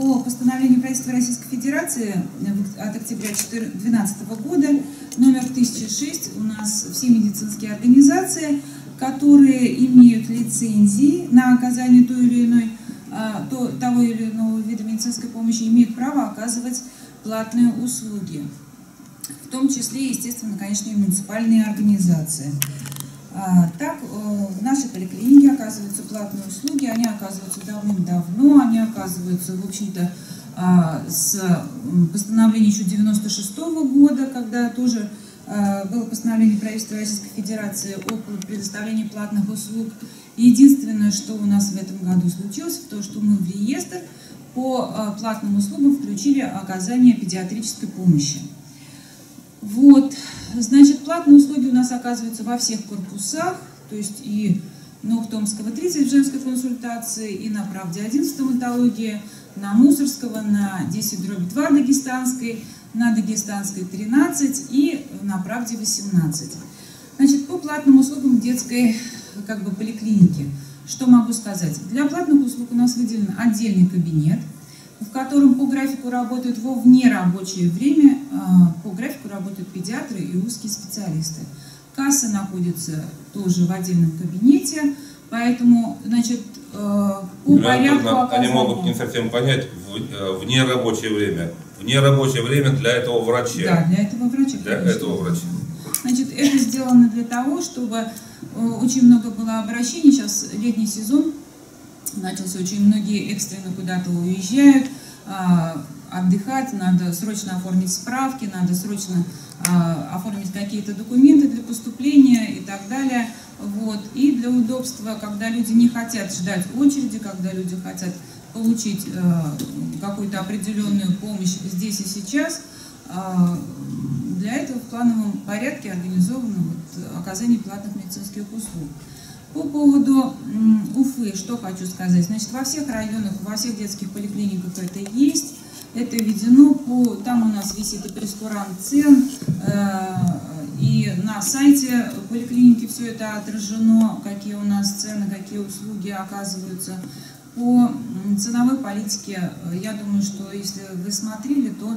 по постановлению правительства Российской Федерации от октября 2012 года номер 1006 у нас все медицинские организации, которые имеют лицензии на оказание той или иной, того или иного вида медицинской помощи, имеют право оказывать платные услуги, в том числе, естественно, конечно, и муниципальные организации. Так, в нашей поликлинике оказываются платные услуги, они оказываются давным-давно, они оказываются, в общем-то, с постановления еще 96-го года, когда тоже было постановление правительства Российской Федерации о предоставлении платных услуг. Единственное, что у нас в этом году случилось, то, что мы в реестр по платным услугам включили оказание педиатрической помощи. Вот, значит, платные услуги у нас оказываются во всех корпусах, то есть и на Ухтомского 30 в женской консультации, и на Правде 1 в стоматологии, на Мусорского, на 10/2 дагестанской, на Дагестанской 13 и на Правде 18. Значит, по платным услугам детской поликлиники, что могу сказать? Для платных услуг у нас выделен отдельный кабинет, в котором по графику работают во внерабочее время, по графику работают педиатры и узкие специалисты. Касса находится тоже в отдельном кабинете, поэтому, значит, по порядку оказания... Они могут не совсем понять, внерабочее время. Внерабочее время для этого врача. Да, для этого врача. Для этого врача. Значит, это сделано для того, чтобы очень много было обращений, сейчас летний сезон начался, очень многие экстренно куда-то уезжают, отдыхать, надо срочно оформить справки, надо срочно оформить какие-то документы для поступления и так далее. Вот. И для удобства, когда люди не хотят ждать очереди, когда люди хотят получить какую-то определенную помощь здесь и сейчас, для этого в плановом порядке организовано оказание платных медицинских услуг. По поводу Уфы, что хочу сказать. Значит, во всех районах, во всех детских поликлиниках это есть, это введено, там у нас висит и прескурант цен, и на сайте поликлиники все это отражено, какие у нас цены, какие услуги оказываются. По ценовой политике, я думаю, что если вы смотрели, то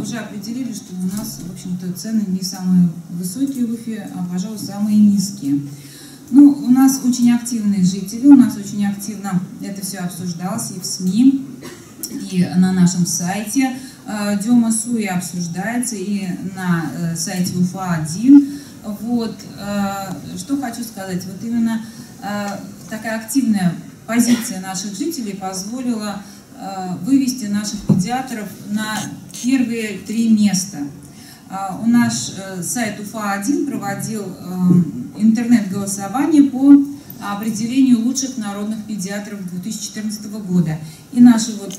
уже определили, что у нас, в общем-то, цены не самые высокие в Уфе, а, пожалуй, самые низкие. Ну, у нас очень активные жители, у нас очень активно это все обсуждалось и в СМИ, и на нашем сайте Дёма Суи обсуждается, и на сайте Уфа-1. Вот, что хочу сказать, вот именно такая активная позиция наших жителей позволила вывести наших педиатров на первые 3 места. У нас сайт Уфа-1 проводил интернет-голосование по определению лучших народных педиатров 2014 года. И наши вот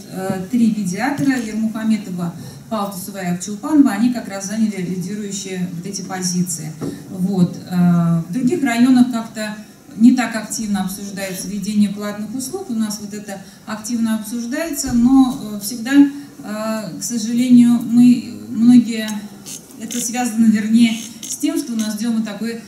3 педиатра, Ермухаметова, Палтусова и Акчулпанба, они как раз заняли лидирующие вот эти позиции. Вот. В других районах как-то не так активно обсуждается введение платных услуг, у нас вот это активно обсуждается, но всегда, к сожалению, это связано, вернее, с тем, что у нас Дёма такой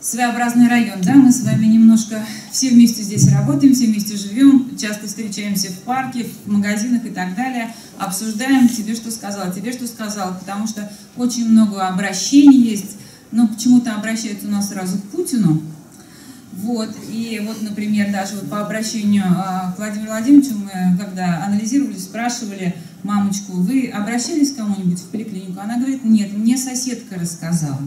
своеобразный район, да, мы с вами немножко все вместе здесь работаем, все вместе живем, часто встречаемся в парке, в магазинах и так далее, обсуждаем, тебе что сказал, потому что очень много обращений есть, но почему-то обращаются у нас сразу к Путину. Вот, и вот, например, даже вот по обращению к Владимиру Владимировичу, мы когда анализировали, спрашивали мамочку, вы обращались к кому-нибудь в поликлинику? Она говорит, нет, мне соседка рассказала.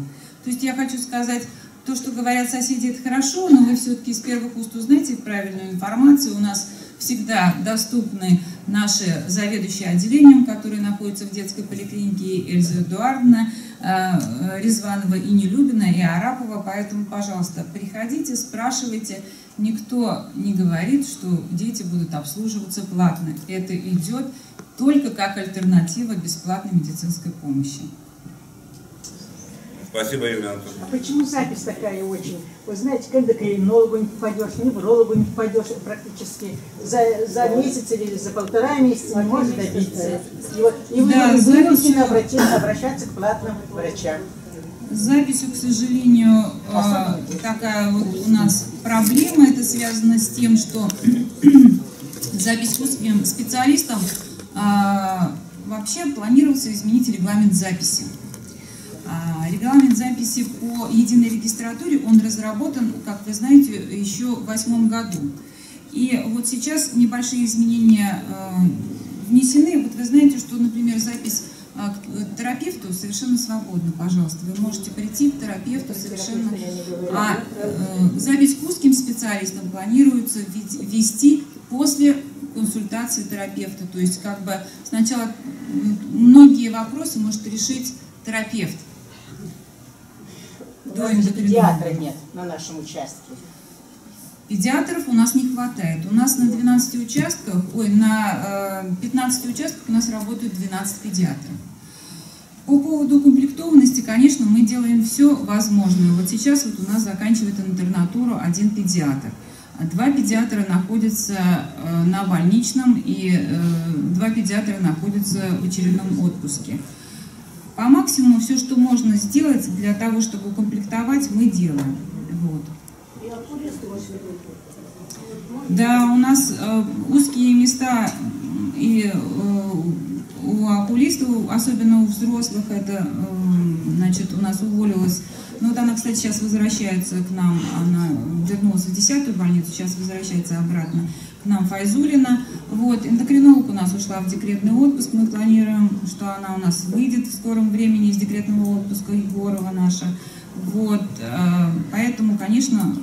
То есть я хочу сказать, то, что говорят соседи, это хорошо, но вы все-таки из первых уст узнаете правильную информацию. У нас всегда доступны наши заведующие отделением, которые находятся в детской поликлинике, Эльза Эдуардовна Резванова и Нелюбина, и Арапова. Поэтому, пожалуйста, приходите, спрашивайте. Никто не говорит, что дети будут обслуживаться платно. Это идет только как альтернатива бесплатной медицинской помощи. Спасибо, Елена Анатольевна. А почему запись такая очень? Вы знаете, к эндокринологу не попадешь, неврологу не попадешь практически. За месяц или за 1,5 месяца не может добиться. И вы вынуждены обращаться к платным врачам. Записью, к сожалению, такая вот у нас проблема. Это связано с тем, что за отсутствием специалистов вообще планировался изменить регламент записи. Регламент записи по единой регистратуре, он разработан, как вы знаете, еще в 2008 году. И вот сейчас небольшие изменения внесены. Вот вы знаете, что, например, запись к терапевту совершенно свободна, пожалуйста. Вы можете прийти к терапевту совершенно... А запись к узким специалистам планируется вести после консультации терапевта. То есть как бы сначала многие вопросы может решить терапевт. У нас педиатра нет на нашем участке. Педиатров у нас не хватает. У нас на 12 участках, ой, на 15 участках у нас работают 12 педиатров. По поводу укомплектованности, конечно, мы делаем все возможное. Вот сейчас вот у нас заканчивает интернатуру один педиатр. Два педиатра находятся на больничном и два педиатра находятся в очередном отпуске. По максимуму все, что можно сделать для того, чтобы укомплектовать, мы делаем. Вот. Да, у нас узкие места и у окулистов, особенно у взрослых, это, значит, у нас уволилась. Ну вот она, кстати, сейчас возвращается к нам, она вернулась в 10-ю больницу, сейчас возвращается обратно к нам Файзулина. Вот, эндокринолог у нас ушла в декретный отпуск, мы планируем, что она у нас выйдет в скором времени из декретного отпуска, Егорова наша. Вот, поэтому, конечно,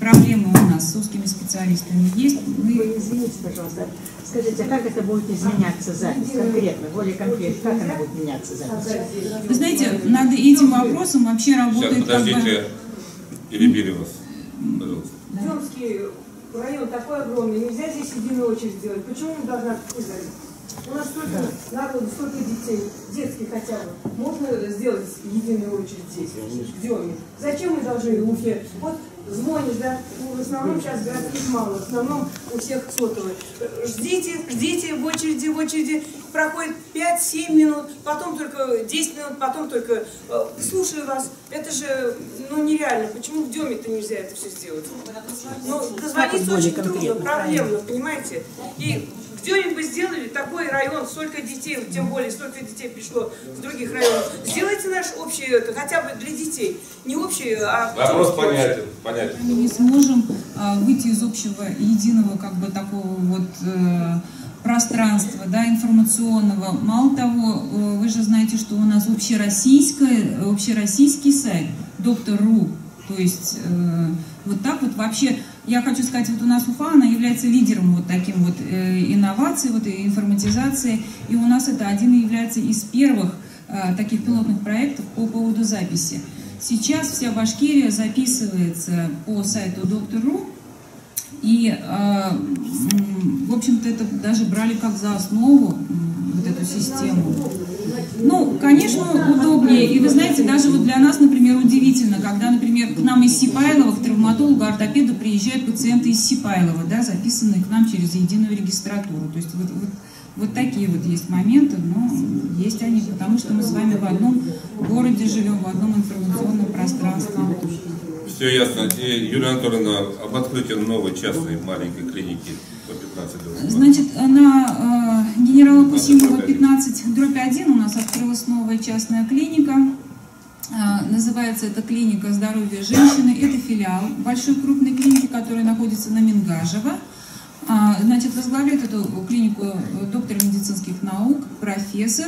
проблемы у нас с узкими специалистами есть. Вы извините, пожалуйста, скажите, а как это будет изменяться запись конкретно, более конкретно, как она будет меняться запись? Вы знаете, над этим вопросом вообще работает... Сейчас, подождите, перебили вас, пожалуйста. Дёмский район такой огромный, нельзя здесь единую очередь делать. Почему не должна такую залить? У нас столько народу, столько детей, детских хотя бы. Можно сделать единую очередь здесь, в Дёме? Зачем мы должны в Уфе? Вот звонишь, да? Ну, в основном сейчас городских мало, в основном у всех сотовые. Ждите, ждите в очереди, проходит 5-7 минут, потом только 10 минут, потом только... Слушаю вас, это же, ну, нереально. Почему в Дёме-то нельзя это все сделать? Ну, дозвониться очень трудно, проблемно, понимаете? И... Где-нибудь бы сделали такой район, столько детей, тем более столько детей пришло в других районах. Сделайте наш общий, это, хотя бы для детей. Не общий, а... Вопрос понятен, понятен. Мы не сможем выйти из общего единого, как бы, такого вот пространства, да, информационного. Мало того, вы же знаете, что у нас общероссийский сайт Доктор.ру. То есть вот так вот вообще... Я хочу сказать, вот у нас Уфа, она является лидером вот таким вот инноваций, вот и информатизации, и у нас это один является из первых таких пилотных проектов по поводу записи. Сейчас вся Башкирия записывается по сайту Доктор.ру, и, в общем-то, это даже брали как за основу вот эту систему. Ну, конечно, удобнее. И вы знаете, даже вот для нас, например, удивительно, когда, например, к нам из Сипайлова, к травматологу, ортопеду приезжают пациенты из Сипайлова, да, записанные к нам через единую регистратуру. То есть вот такие вот есть моменты, но есть они, потому что мы с вами в одном городе живем, в одном информационном пространстве. Все ясно. Юлия Анатольевна, об открытии новой частной маленькой клиники по 15-й. Значит, на генерала Кусимова 15/1 у нас открылась новая частная клиника. Называется эта клиника «Здоровье женщины». Это филиал большой крупной клиники, которая находится на Мингажево. Значит, возглавляет эту клинику доктор медицинских наук, профессор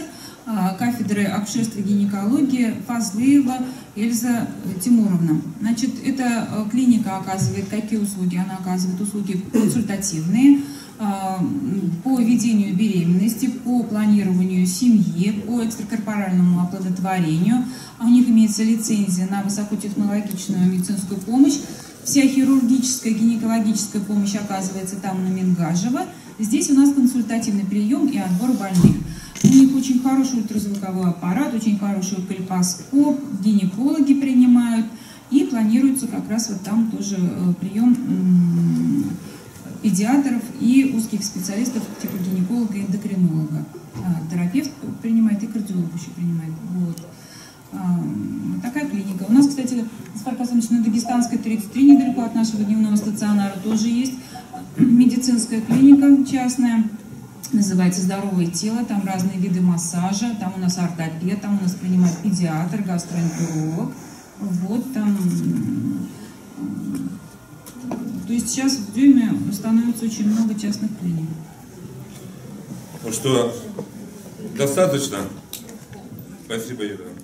кафедры акушерства и гинекологии Фазлеева Эльза Тимуровна. Значит, эта клиника оказывает какие услуги? Она оказывает услуги консультативные по ведению беременности, по планированию семьи, по экстракорпоральному оплодотворению. У них имеется лицензия на высокотехнологичную медицинскую помощь. Вся хирургическая, гинекологическая помощь оказывается там, на Мингажево. Здесь у нас консультативный прием и отбор больных. У них очень хороший ультразвуковой аппарат, очень хороший кальпоскоп, гинекологи принимают. И планируется как раз вот там тоже прием педиатров и узких специалистов, типа гинеколога и эндокринолога. Терапевт принимает и кардиолог еще принимает. Вот. Вот такая клиника. У нас, кстати, с Парк-Асамовичной Дагестанской 33 недалеко от нашего дневного стационара тоже есть медицинская клиника частная. Называется «Здоровое тело», там разные виды массажа, там у нас ортопед, там у нас принимает педиатр, гастроэнтеролог. Вот там... То есть сейчас в Дюме становится очень много частных клиник. Ну что, достаточно? Спасибо, Ира.